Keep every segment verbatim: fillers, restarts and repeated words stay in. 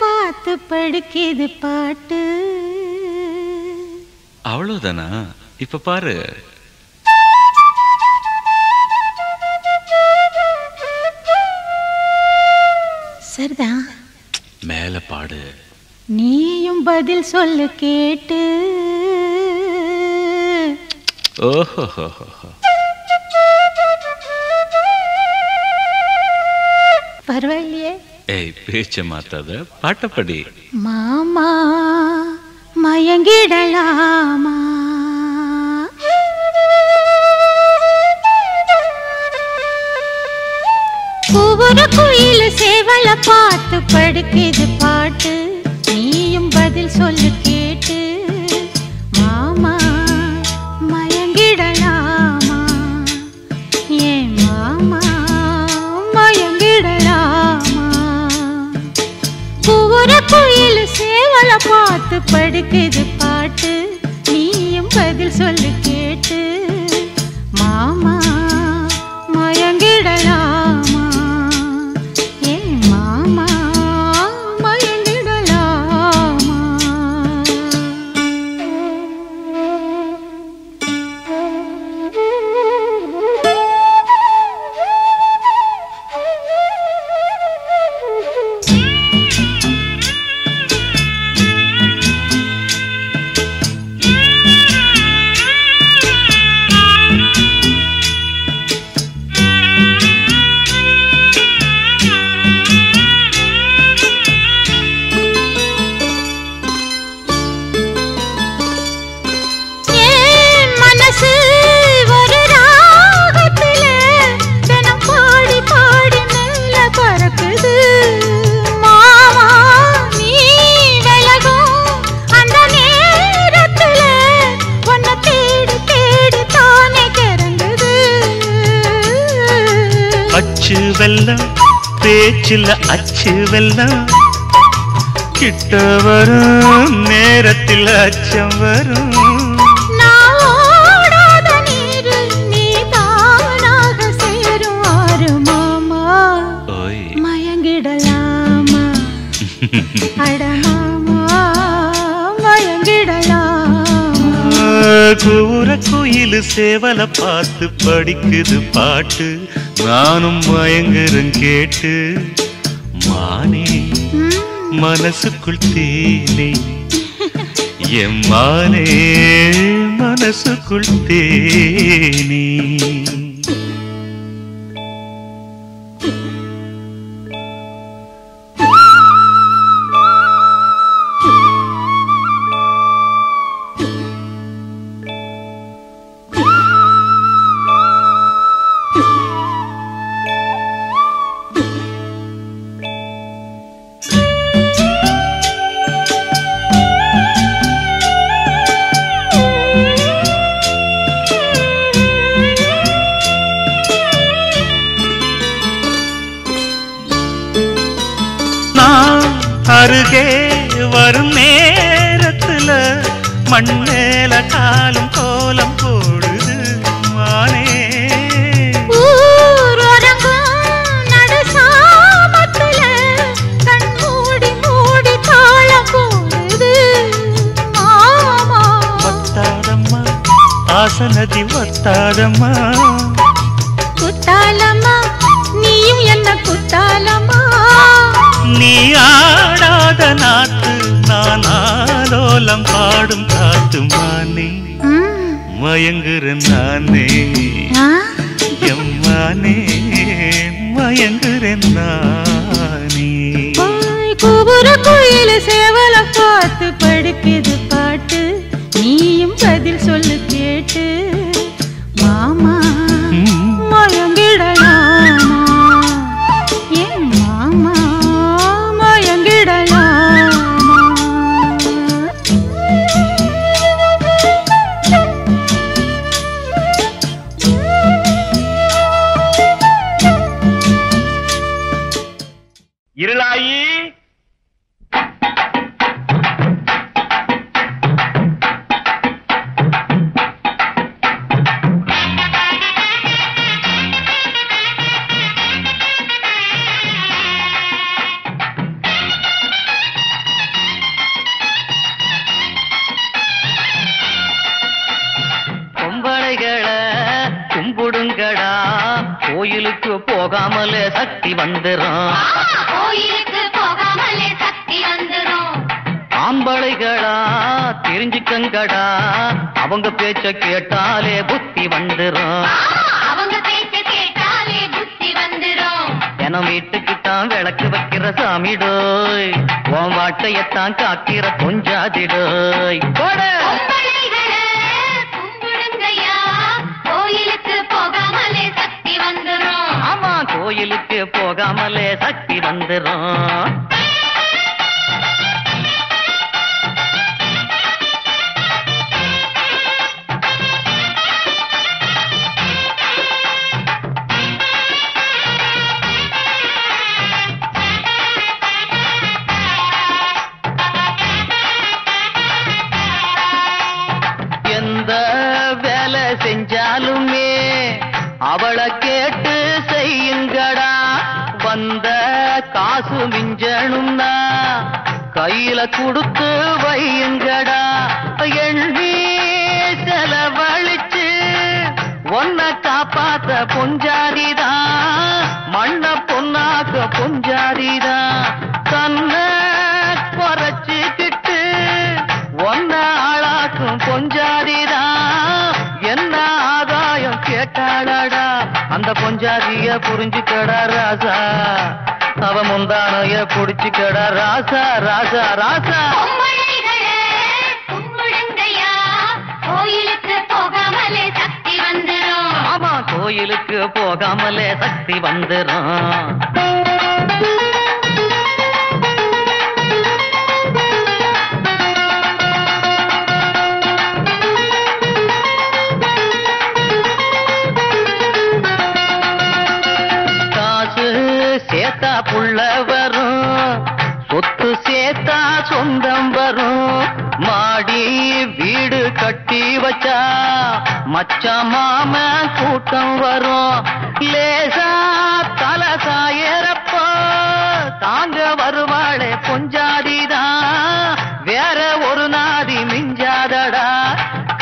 पात पड़केद पाट अवलोदाना इप्पा पारु सरदा मेल पाडु नीयुम बदिल सोल्लु केट्टु ओहो हो हो परवाइलिये ए पेच माताद पाट पड़ी मामा मयंगिडलामा पूवर कोइल सेवल पात पड़केद पाट नीयुम बदिल सोल्लु केट्टु मामा मयंगिडलामा ए मामा मयंगिडलामा पूवर कोइल सेवल पात पड़केद पाट नीयुम बदिल सोल्लु केट्टु मामा मयंगिडलामा பேச்சில அச்சு வெல்லம் கிட்ட வரும் நேரத்தில் அச்சம் வரும் நான் ஓடாத நீர் நீ தானாக சேரும் ஆறு மாமா மயங்கிடலாமா அட மாமா மயங்கிடலாமா கூர குயில் சேவல பார்த்து படிக்குது பாட்டு நானும் மயங்குறேன் கேட்டு மானே மனசுக்குள் தேனே என் மானே மனசுக்குள் தேனே சக்தி வந்துரும். கோயிலுக்கு போகாமலே சக்தி வந்துரும். ஆம்பளைகளா தெரிஞ்சுக்கங்கடா, அவங்க பேச்ச கேட்டாலே புத்தி வந்துரும். அவங்க பேச்ச கேட்டாலே புத்தி வந்துரும். என வீட்டுக்கு தான் விளக்கு வைக்கிற சாமிடோய், உன் வாட்டையத்தான் காக்கிற கொஞ்சாதிடோய். கோயிலுக்கு போகாமலே சக்தி வந்துரும். எந்த வேலை செஞ்சாலுமே அவளை கேட்டு செய்யுங்கடா, வந்த காசு மிஞ்சணும்னா கையில கொடுத்து வையுங்கடா. எண்ணி செலவழிச்சு ஒன்ன காப்பாத்த பொஞ்சாரிதான், மண்ண பொன்னாக்க பொஞ்சாரிதான். தன்ன குறைச்சுக்கிட்டு ஒன்ன ஆளாக்கும் பொஞ்சாரிதான். என்ன ஆதாயம் கேட்டாளடா, அந்த பொஞ்சாதிய புரிஞ்சுக்கடா ராசா, அவ முந்தானைய புடிச்சுக்கடா ராசா ராசா ராசா. கோயிலுக்கு போகாமலே சக்தி வந்துரும். ஆமா கோயிலுக்கு போகாமலே சக்தி வந்துரும். சேத்தா புள்ள வரும், சொத்து சேத்தா சொந்தம் வரும். மாடி வீடு கட்டி வச்சா மச்சா மாம கூட்டம் வரும். லேசா தலை சாயறப்போ தாங்க வருவாளே பொஞ்சாதிதான், வேற ஒரு நாதி மிஞ்சாதடா.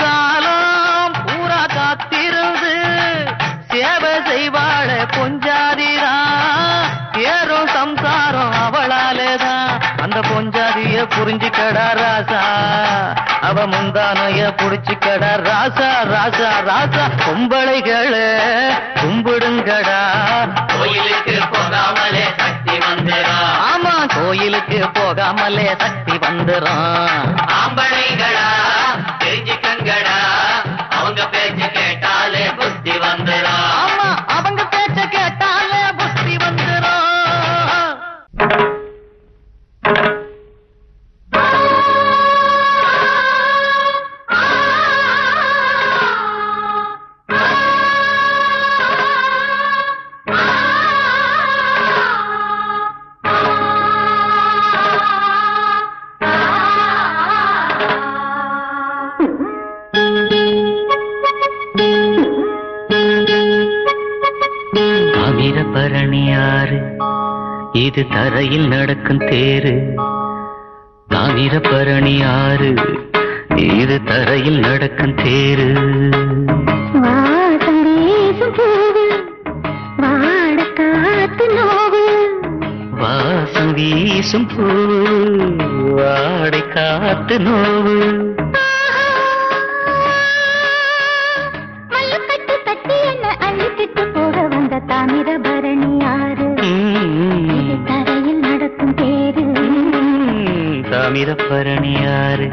காலம் பூரா காத்திருந்து சேவை செய்வாளே பொஞ்சாதிதான், ஏறும் சம்சாரம் அவளாலேதான். அந்த பொஞ்சாதிய புரிஞ்சுக்கடா ராசா, அவ முந்தானைய புடிச்சுக்கடா ராசா ராசா ராசா. கும்பளைகளே கும்பிடுங்கடா, கோயிலுக்கு போகாமலே சக்தி வந்துரும். ஆமா கோயிலுக்கு போகாமலே சக்தி வந்துரும். ஆம்பளைகளா தெரிஞ்சுக்கங்கடா, அவங்க பேச்ச கேட்டாலே புத்தி வந்துரும். ஆமா அவங்க பேச்ச கேட்டாலே புத்தி வந்துரும். இது தரையில் நடக்கும் தேரு, தாமிரபரணி ஆறு, இது தரையில் நடக்கும் தேரு. வாசம் வீசும் பூவு, வாடை காத்து நோவு. தாமிரபரணி ஆறு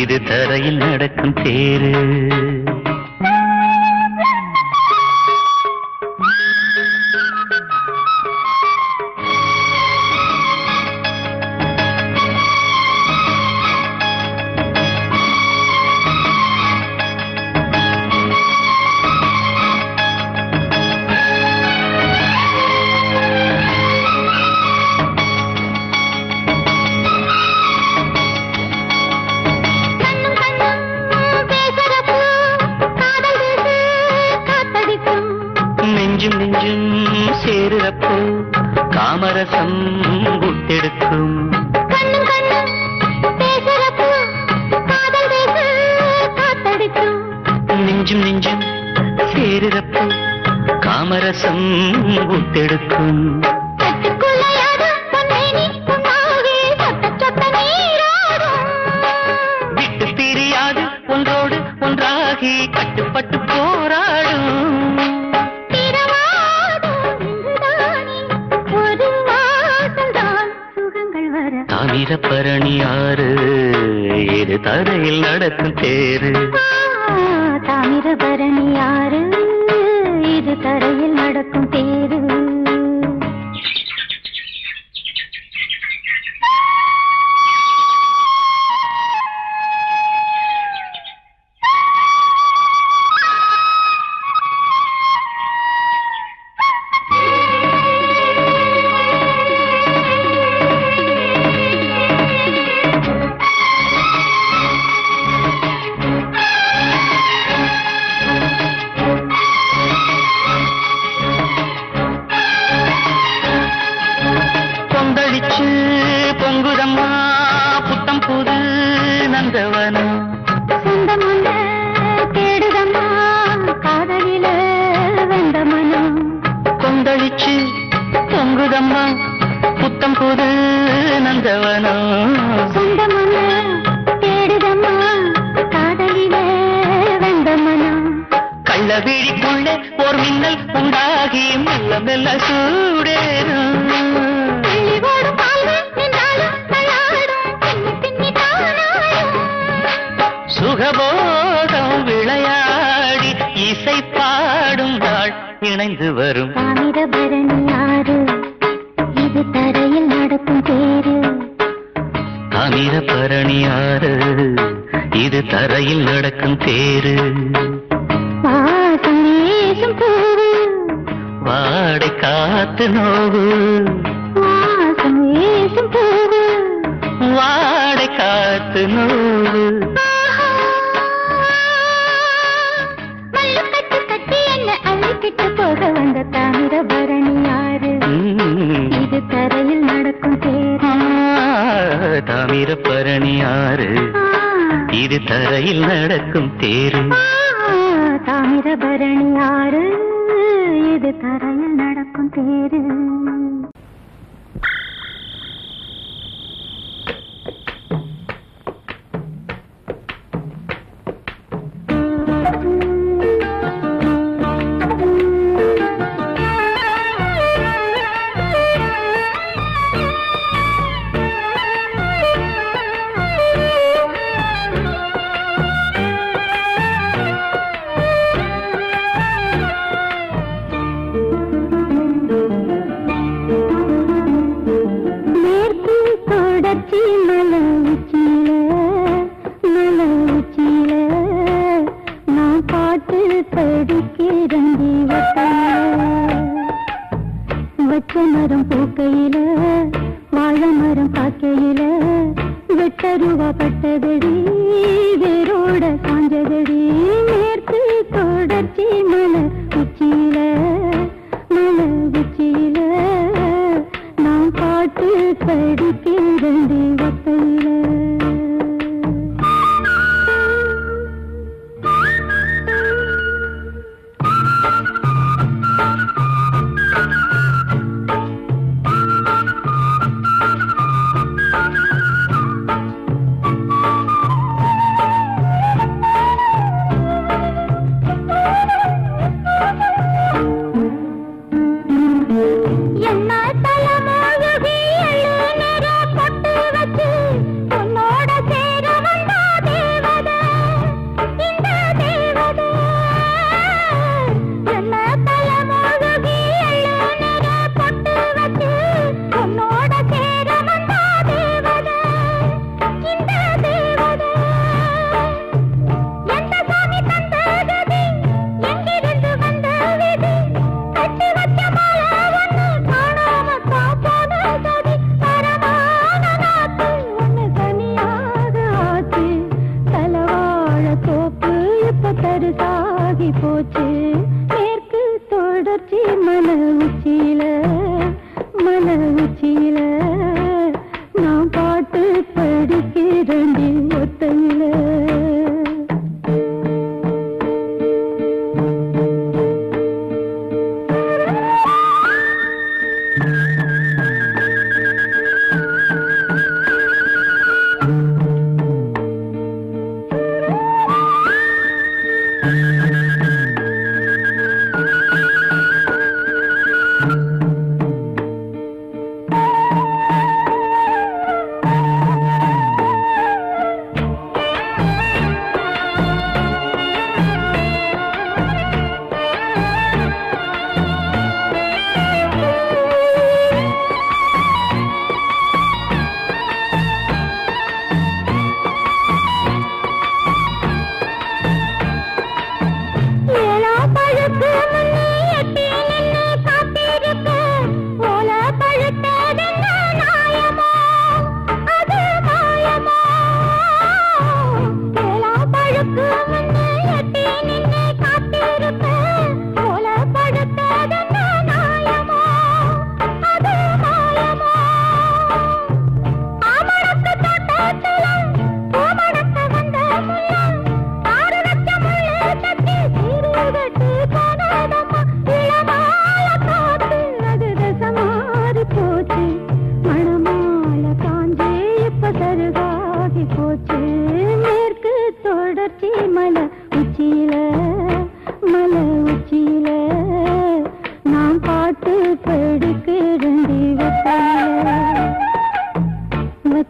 இது தரையில் நடக்கும் தேரு. காமரசம் குட்டெடுக்கும் நெஞ்சும் நெஞ்சும் சேருறப்போ காம താമരസം ഊത്തെടുക്കും വിട്ടുപിരിയാതെ ഒന്നോട് ഒന്നാകി കട്ടുപട്ടു പോരാടും താമിരപ്പരണിയാറ് ഏത് തറയിൽ നടക്കും തേര് താമിരപ്പരണിയാറ് ഏത് തറയിൽ നടക്കും തേര് என்ன தலமோகி அள்ளு நெற பொட்டு வச்சு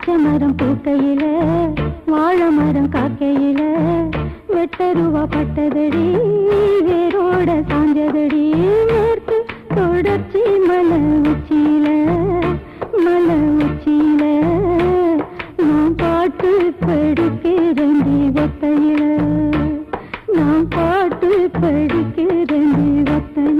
பச்சமரம் பூக்கையில வாழமரம் காக்கையில வெட்டருவா பட்டதடி வேரோட சாஞ்சதடி நேர்த்து தொடர்ச்சி மலை உச்சியில மலை உச்சியில நான் பாட்டு படிக்கிறேன் தெய்வத்தையில நான் பாட்டு படிக்கிறேன் தெய்வத்தையில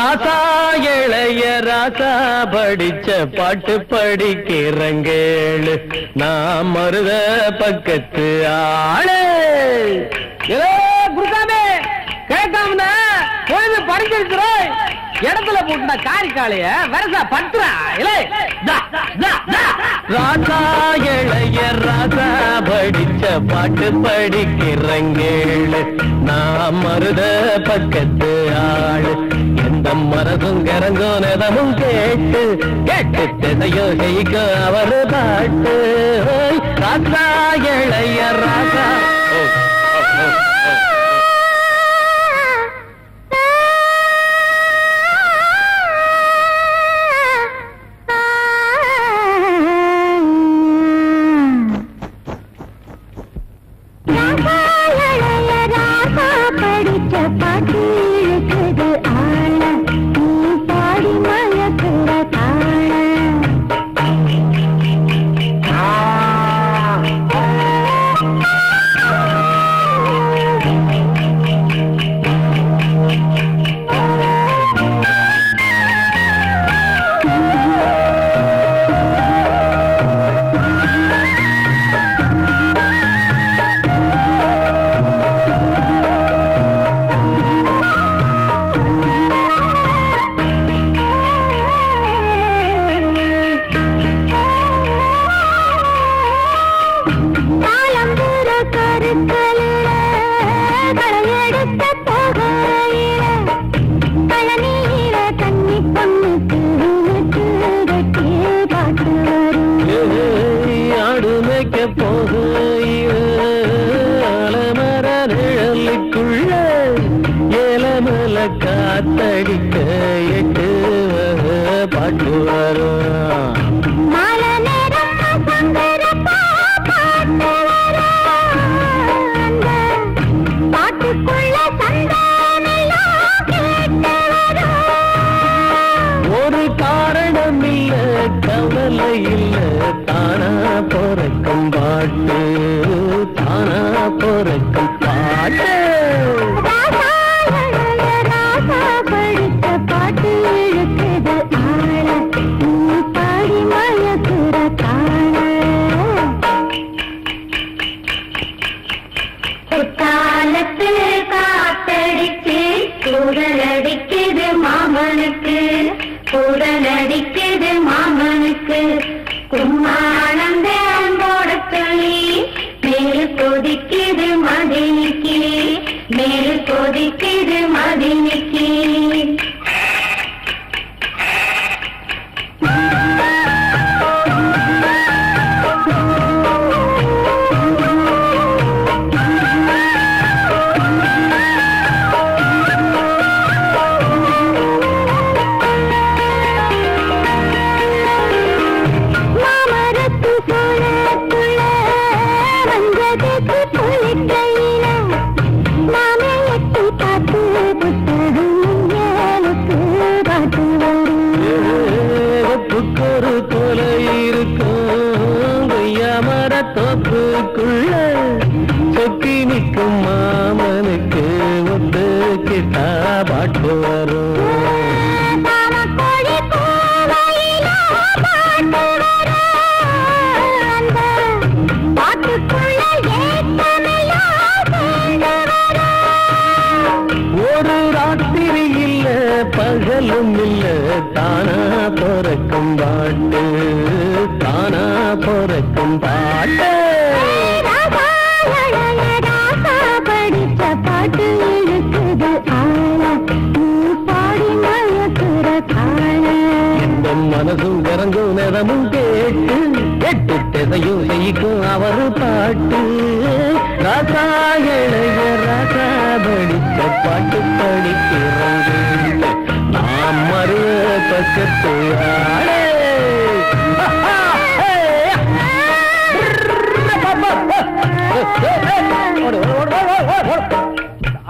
ராசா இளைய ராசா படிச்ச பாட்டு படிக்கிறங்கேளு, நாம் மருத பக்கத்து ஆளே. ஏதோ குருசாமி கேட்காமனா பொழுது பறிச்சிருக்கிறோம். இடத்துல போட்டுனா காரிக்காலைய வரசா பத்துறா இலை. ராசா இளைய ராசா படிச்ச பாட்டு படிக்கிறங்கேளு, நாம் மருத பக்கத்து ஆளு. எந்த மரதும் கரங்கும் நிதமும் கேட்டு கேட்டு திசையோ செய்க அவரு பாட்டு. ராசா இளைய ராசா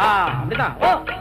아, 압니다. 어?